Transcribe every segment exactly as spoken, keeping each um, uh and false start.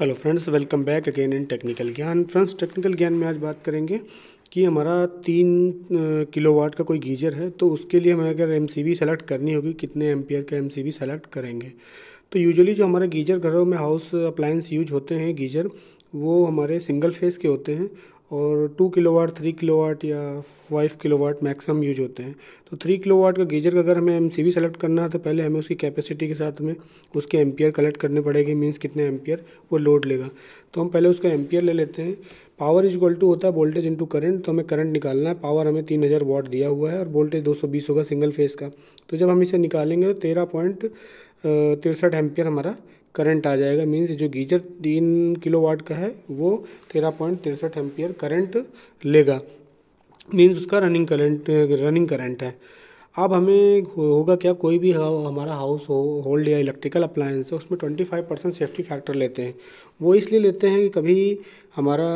Hello friends, welcome back again in technical Gyan. Friends, technical Gyan में आज बात करेंगे कि हमारा तीन किलोवाट का कोई गीजर है तो उसके लिए हमें अगर एमसीबी सेलेक्ट करनी होगी, कितने एम्पियर का एमसीबी सेलेक्ट करेंगे। तो यूजुअली जो हमारे गीजर घरों में हाउस अप्लायंस यूज होते हैं गीजर, वो हमारे सिंगल फेस के होते हैं और टू किलोवाट, थ्री किलोवाट या फाइव किलोवाट मैक्सिमम यूज होते हैं। तो थ्री किलोवाट का गीजर का अगर हमें एमसीबी सेलेक्ट करना है तो पहले हमें उसकी कैपेसिटी के साथ में उसके एम्पियर कलेक्ट करने पड़ेंगे, मींस कितने एम्पियर वो लोड लेगा। तो हम पहले उसका एम्पियर ले लेते हैं। पावर इज इक्वल टू होता है वोल्टेज इंटू करंट, तो हमें करंट निकालना है। पावर हमें तीन हज़ार वाट दिया हुआ है और वोल्टेज दो सौ बीस होगा सिंगल फेस का। तो जब हम इसे निकालेंगे तो तेरह पॉइंट तिरसठ एम्पियर हमारा करंट आ जाएगा, मींस जो गीजर तीन किलोवाट का है वो तेरह पॉइंट तिरसठ एम्पियर करंट लेगा, मींस उसका रनिंग करंट रनिंग करंट है। अब हमें होगा क्या, कोई भी हमारा हाउस हो होल्ड या इलेक्ट्रिकल अप्लायंस है उसमें पच्चीस परसेंट सेफ्टी फैक्टर लेते हैं। वो इसलिए लेते हैं कि कभी हमारा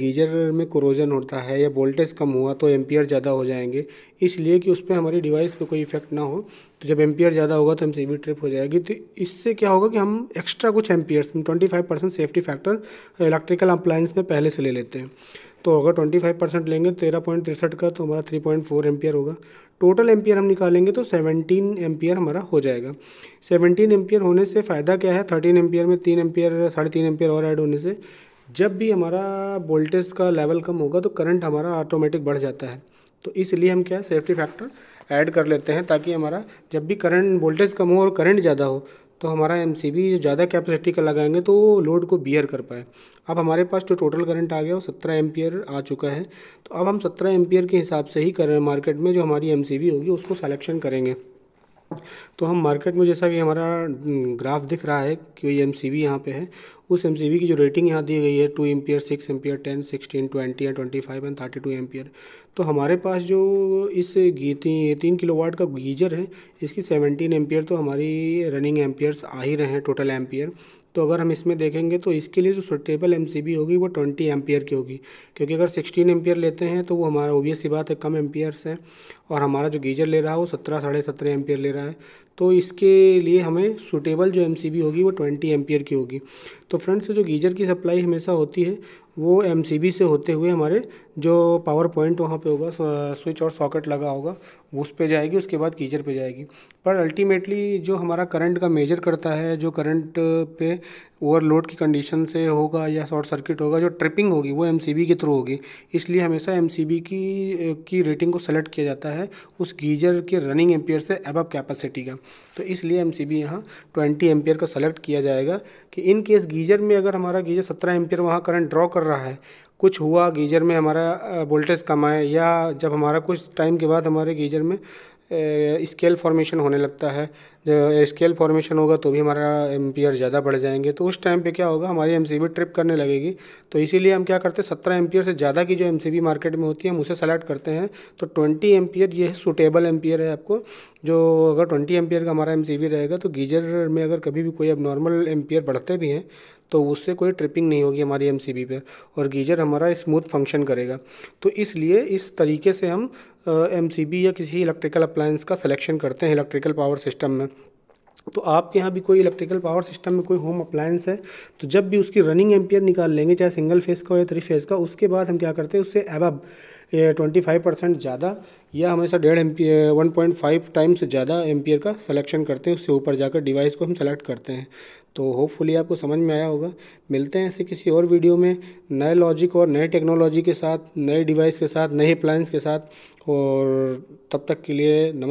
गीजर में कोरोजन होता है या वोल्टेज कम हुआ तो एम्पियर ज़्यादा हो जाएंगे, इसलिए कि उस पर हमारी डिवाइस पे कोई इफेक्ट ना हो। तो जब एम्पियर ज़्यादा होगा तो एमसीबी ट्रिप हो जाएगी। तो इससे क्या होगा कि हम एक्स्ट्रा कुछ amperes twenty five percent safety factor electrical appliance में पहले से ले लेते हैं। तो अगर पच्चीस परसेंट लेंगे तेरह पॉइंट तिरसठ का तो हमारा तीन पॉइंट चार एम्पियर होगा। टोटल एम्पियर हम निकालेंगे तो सत्रह एम्पियर हमारा हो जाएगा। सत्रह एम्पियर होने से फ़ायदा क्या है, तेरह एम्पियर में तीन एम्पियर साढ़े तीन एम्पियर और ऐड होने से जब भी हमारा वोल्टेज का लेवल कम होगा तो करंट हमारा ऑटोमेटिक बढ़ जाता है। तो इसलिए हम क्या सेफ्टी फैक्टर ऐड कर लेते हैं ताकि हमारा जब भी करंट वोल्टेज कम हो और करंट ज़्यादा हो तो हमारा एमसीबी ज़्यादा कैपेसिटी का लगाएंगे तो लोड को बियर कर पाए। अब हमारे पास जो टोटल करंट आ गया वो सत्रह एम्पियर आ चुका है। तो अब हम सत्रह एम्पियर के हिसाब से ही कर मार्केट में जो हमारी एमसीबी होगी उसको सिलेक्शन करेंगे। तो हम मार्केट में जैसा कि हमारा ग्राफ दिख रहा है कि ये एमसीबी यहाँ पे है, उस एमसीबी की जो रेटिंग यहाँ दी गई है two ampere, six ampere, ten, sixteen, twenty या twenty five and thirty two ampere. तो हमारे पास जो इस गीती तीन किलोवाट का गीजर है इसकी सेवनटीन एम्पियर तो हमारी रनिंग एम्पियर्स आ ही रहे हैं टोटल एम्पियर। तो अगर हम इसमें देखेंगे तो इसके लिए जो सुटेबल एमसीबी होगी वो बीस एम्पियर की होगी, क्योंकि अगर सोलह एम्पियर लेते हैं तो वो हमारा ओबियस सी बात है कम एम्पियर्स है और हमारा जो गीजर ले रहा है वो सत्रह साढ़े सत्रह एम्पियर ले रहा है। तो इसके लिए हमें सुटेबल जो एमसीबी होगी वो बीस एम्पियर की होगी। तो फ्रेंड्स, जो गीजर की सप्लाई हमेशा होती है वो एमसीबी से होते हुए हमारे जो पावर पॉइंट वहाँ पे होगा, स्विच और सॉकेट लगा होगा, उस पे जाएगी, उसके बाद गीजर पे जाएगी। पर अल्टीमेटली जो हमारा करंट का मेजर करता है, जो करंट पे ओवरलोड की कंडीशन से होगा या शॉर्ट सर्किट होगा, जो ट्रिपिंग होगी वो एमसीबी के थ्रू होगी। इसलिए हमेशा एमसीबी की की रेटिंग को सेलेक्ट किया जाता है उस गीजर के रनिंग एम्पियर से अबव कैपेसिटी का। तो इसलिए एमसीबी यहाँ बीस एम्पियर का सेलेक्ट किया जाएगा कि इन केस गीजर में अगर हमारा गीजर सत्रह एम्पियर वहाँ करंट ड्रॉ कर रहा है, कुछ हुआ गीजर में हमारा वोल्टेज कम आए या जब हमारा कुछ टाइम के बाद हमारे गीजर में स्केल फॉर्मेशन होने लगता है, स्केल फॉर्मेशन होगा तो भी हमारा एम्पियर ज़्यादा बढ़ जाएंगे। तो उस टाइम पे क्या होगा, हमारी एमसीबी ट्रिप करने लगेगी। तो इसीलिए हम क्या करते हैं, सत्रह एम्पियर से ज़्यादा की जो एमसीबी मार्केट में होती है हम उसे सेलेक्ट करते हैं। तो बीस एम्पियर ये सूटेबल एम्पियर है आपको, जो अगर बीस एम्पियर का हमारा एमसीबी रहेगा तो गीजर में अगर कभी भी कोई अब नॉर्मल एम्पियर बढ़ते भी हैं तो उससे कोई ट्रिपिंग नहीं होगी हमारी एमसीबी पर और गीजर हमारा स्मूथ फंक्शन करेगा। तो इसलिए इस तरीके से हम एमसीबी या किसी इलेक्ट्रिकल अप्लायंस का सिलेक्शन करते हैं इलेक्ट्रिकल पावर सिस्टम में। तो आपके यहाँ भी कोई इलेक्ट्रिकल पावर सिस्टम में कोई होम अप्लायंस है तो जब भी उसकी रनिंग एम्पियर निकाल लेंगे, चाहे सिंगल फेस का हो या थ्री फेस का, उसके बाद हम क्या करते हैं उससे अबव ट्वेंटी फाइव परसेंट ज़्यादा या हमेशा डेढ़ ampere one point five time से ज़्यादा एम्पियर का सिलेक्शन करते हैं, उससे ऊपर जाकर डिवाइस को हम सेलेक्ट करते हैं। तो होपफुली आपको समझ में आया होगा। मिलते हैं ऐसे किसी और वीडियो में नए लॉजिक और नए टेक्नोलॉजी के साथ, नए डिवाइस के साथ, नए अप्लायंस के साथ, और तब तक के लिए नमस्कार।